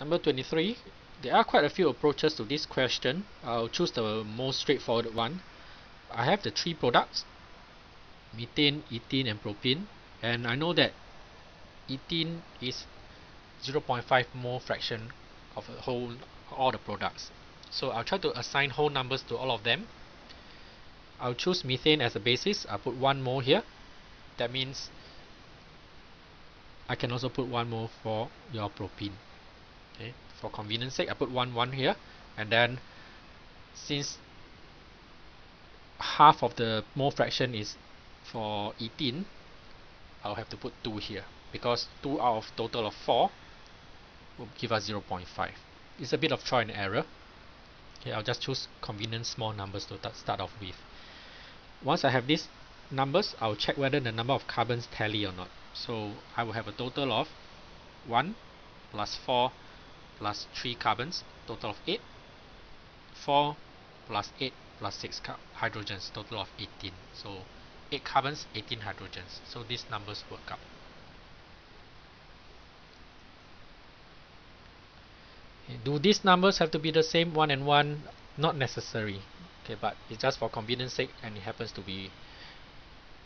Number 23. There are quite a few approaches to this question. I'll choose the most straightforward one. I have the three products, methane, ethene and propene, and I know that ethene is 0.5 mole fraction of a whole, all the products. So I'll try to assign whole numbers to all of them. I'll choose methane as a basis. I'll put 1 mole here. That means I can also put 1 mole for your propene. Okay. For convenience sake, I put 1 here, and then since half of the mole fraction is for ethene, I'll have to put 2 here, because 2 out of total of 4 will give us 0.5. It's a bit of trial and error. Okay, I'll just choose convenient small numbers to start off with. Once I have these numbers, I'll check whether the number of carbons tally or not. So I will have a total of 1 plus 4 plus 3 carbons, total of 8. 4 plus 8 plus 6 hydrogens, total of 18. So 8 carbons, 18 hydrogens. So these numbers work out. Do these numbers have to be the same, 1 and 1? Not necessary. Okay, but it's just for convenience sake, and it happens to be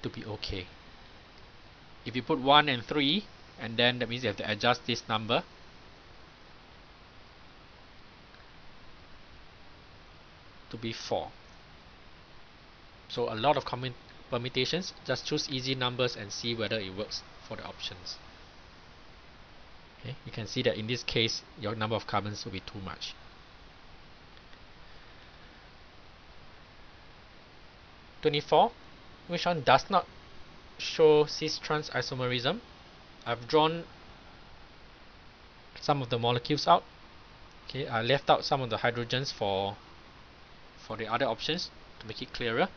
okay. If you put 1 and 3, and then that means you have to adjust this number. To be 4. So a lot of permutations. Just choose easy numbers and see whether it works for the options. Okay, you can see that in this case your number of carbons will be too much. Number 24, which one does not show cis-trans isomerism? I've drawn some of the molecules out. Okay, I left out some of the hydrogens for the other options to make it clearer.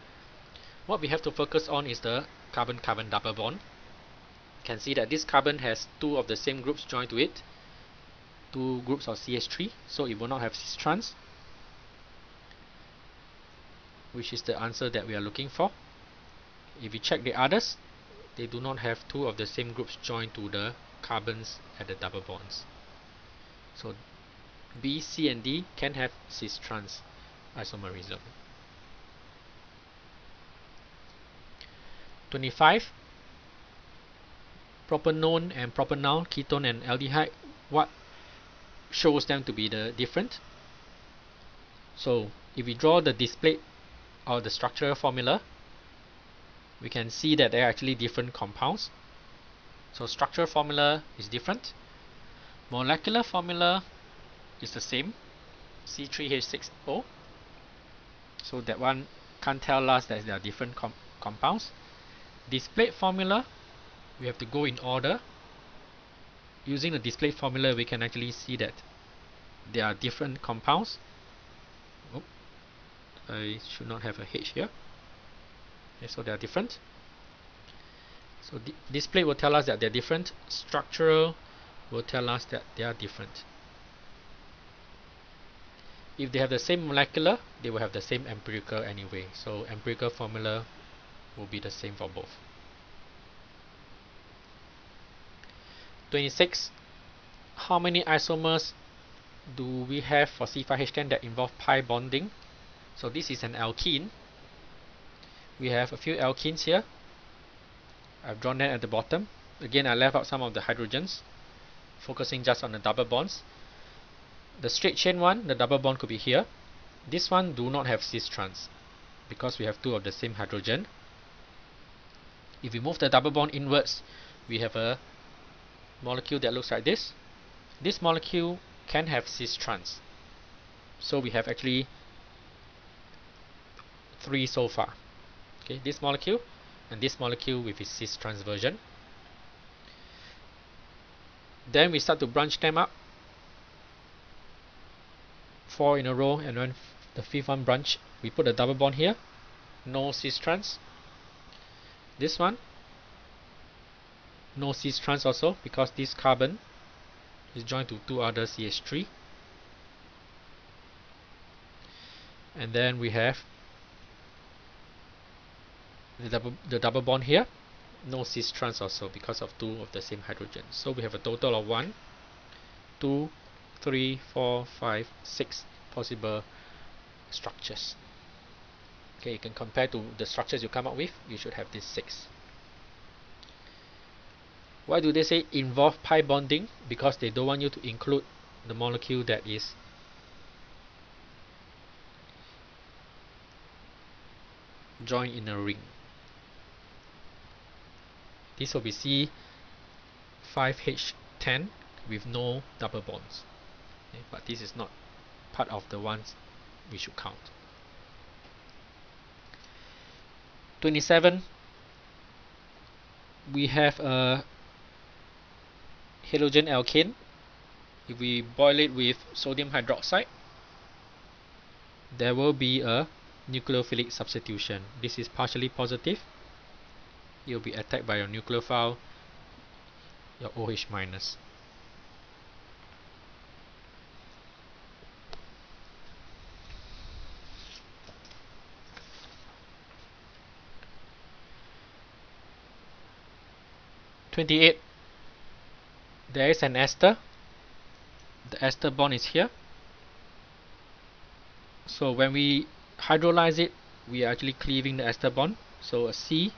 What we have to focus on is the carbon-carbon double bond. You can see that this carbon has two of the same groups joined to it, two groups of CH3, so it will not have cis-trans, which is the answer that we are looking for. If you check the others, they do not have two of the same groups joined to the carbons at the double bonds. So B, C and D can have cis-trans isomerism. 25. Propanone and propanol, ketone and aldehyde, what shows them to be the different? So if we draw the display or the structural formula, we can see that they are actually different compounds. So structural formula is different. Molecular formula is the same, C3H6O. So that one can't tell us that they are different compounds. Displayed formula, we have to go in order. Using the displayed formula, we can actually see that there are different compounds. Oh, I should not have a H here. Okay, so they are different. So display will tell us that they are different. Structural will tell us that they are different. If they have the same molecular, they will have the same empirical anyway. So empirical formula will be the same for both. 26. How many isomers do we have for C5H10 that involve pi bonding? So this is an alkene. We have a few alkenes here. I've drawn that at the bottom. Again, I left out some of the hydrogens, focusing just on the double bonds. The straight chain one, the double bond could be here. This one do not have cis-trans because we have two of the same hydrogen. If we move the double bond inwards, we have a molecule that looks like this. This molecule can have cis-trans. So we have actually 3 so far. Okay, this molecule and this molecule with its cis-trans version. Then we start to branch them up. 4 in a row, and when the fifth one branch, we put a double bond here, no cis-trans. This one, no cis-trans also, because this carbon is joined to two other CH3. And then we have the double bond here, no cis-trans also, because of two of the same hydrogen. So we have a total of 1, 2, 3, 4, 5, 6 possible structures. Okay, you can compare to the structures you come up with, you should have these 6. Why do they say involve pi bonding? Because they don't want you to include the molecule that is joined in a ring. This will be C5H10 with no double bonds. Okay, but this is not part of the ones we should count. 27, we have a halogen alkane. If we boil it with sodium hydroxide, there will be a nucleophilic substitution. This is partially positive. You'll be attacked by your nucleophile, your OH-. . 28, there is an ester. The ester bond is here. So when we hydrolyze it, we are actually cleaving the ester bond. So a C,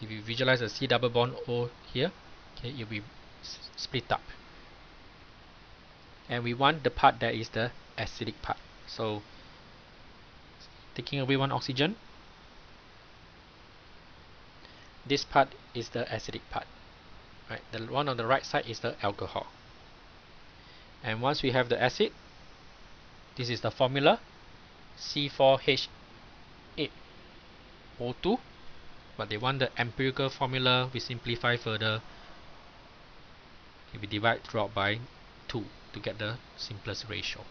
if you visualize a C double bond O here, okay, it will be split up. And we want the part that is the acidic part. So taking away one oxygen, this part is the acidic part, right? The one on the right side is the alcohol. And once we have the acid, this is the formula C4H8O2. But they want the empirical formula. We simplify further. We divide throughout by 2 to get the simplest ratio. .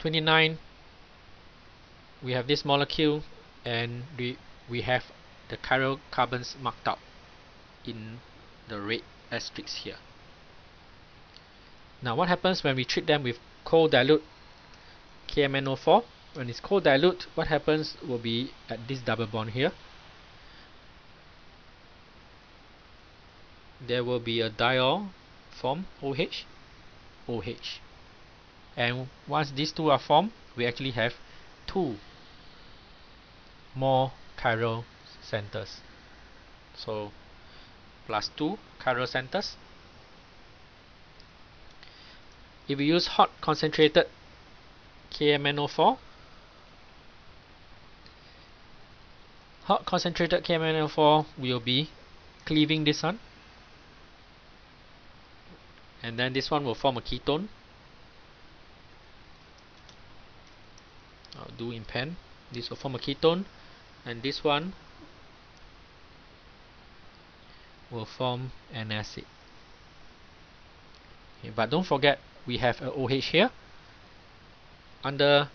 29, we have this molecule, and we have the chiral carbons marked out in the red asterisk here. Now what happens when we treat them with co-dilute KMNO4? When it's co-dilute, what happens will be at this double bond here, there will be a diol formed, OH, OH. And once these two are formed, we actually have 2 more chiral centers. So plus 2 chiral centers. If we use hot concentrated KMNO4, hot concentrated KMNO4 will be cleaving this one, and then this one will form a ketone. I'll do in pen. This will form a ketone, and this one will form an acid. Okay, but don't forget, we have a OH here. Under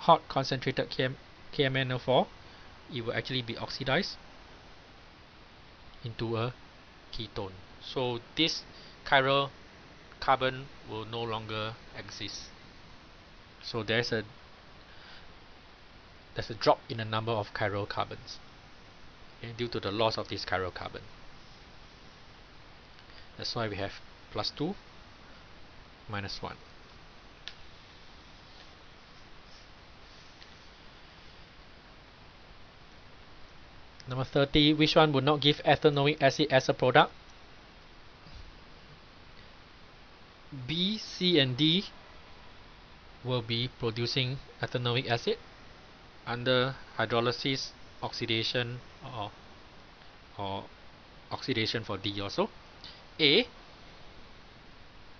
hot concentrated KMNO4, it will actually be oxidized into a ketone. So this chiral carbon will no longer exist. So there's a drop in the number of chiral carbons, okay, due to the loss of this chiral carbon. That's why we have plus 2, minus 1. 30, which one would not give ethanoic acid as a product? B, C and D will be producing ethanoic acid under hydrolysis, oxidation, or oxidation for D also. A,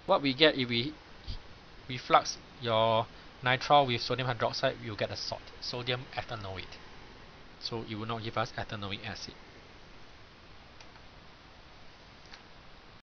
what we get if we reflux your nitrile with sodium hydroxide, you get a salt, sodium ethanoate. So it will not give us ethanoic acid.